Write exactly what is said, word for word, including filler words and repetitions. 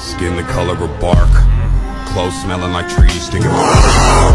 Skin the color of bark, clothes smelling like trees, think of